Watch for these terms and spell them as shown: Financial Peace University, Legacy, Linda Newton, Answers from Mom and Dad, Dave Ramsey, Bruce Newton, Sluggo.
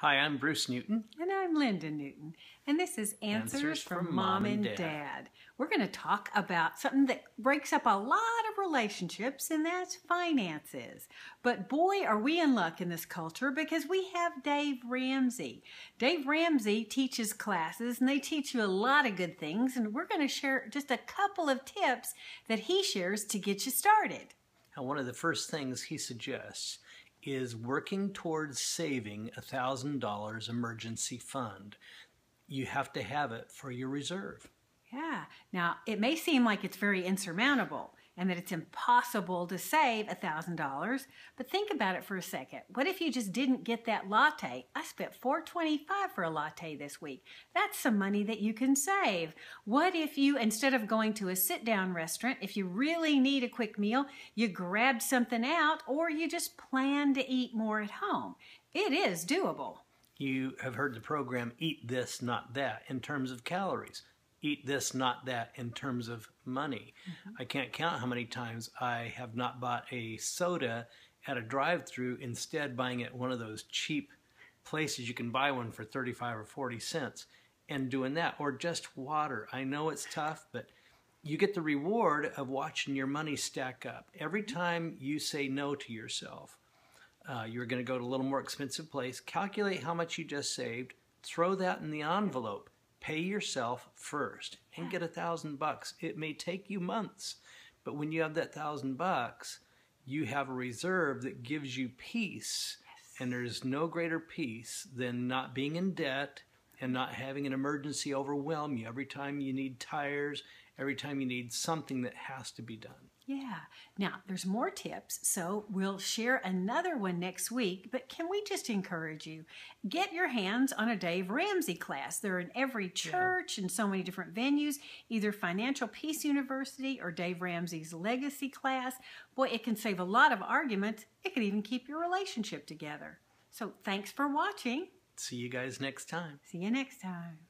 Hi, I'm Bruce Newton. And I'm Linda Newton. And this is Answers from Mom and Dad. We're going to talk about something that breaks up a lot of relationships, and that's finances. But boy, are we in luck in this culture because we have Dave Ramsey. Dave Ramsey teaches classes, and they teach you a lot of good things. And we're going to share just a couple of tips that he shares to get you started. Now, one of the first things he suggests is working towards saving a $1,000 emergency fund. You have to have it for your reserve. Yeah. Now, it may seem like it's very insurmountable and that it's impossible to save a $1,000, but think about it for a second. What if you just didn't get that latte? I spent $4.25 for a latte this week. That's some money that you can save. What if you, instead of going to a sit-down restaurant, if you really need a quick meal, you grabbed something out or you just plan to eat more at home? It is doable. You have heard the program, eat this, not that, in terms of calories. Eat this, not that, in terms of money. I can't count how many times I have not bought a soda at a drive-through, instead buying it at one of those cheap places you can buy one for 35 or 40 cents and doing that, or just water. I know it's tough, but you get the reward of watching your money stack up. Every time you say no to yourself, you're gonna go to a little more expensive place, calculate how much you just saved, throw that in the envelope, pay yourself first and get $1,000. It may take you months, but when you have that $1,000, you have a reserve that gives you peace. Yes. And there's no greater peace than not being in debt and not having an emergency overwhelm you every time you need tires, every time you need something that has to be done. Yeah. Now, there's more tips, so we'll share another one next week, but can we just encourage you, get your hands on a Dave Ramsey class. They're in every church and so many different venues, either Financial Peace University or Dave Ramsey's Legacy class. Boy, it can save a lot of arguments. It can even keep your relationship together. So thanks for watching. See you guys next time. See you next time.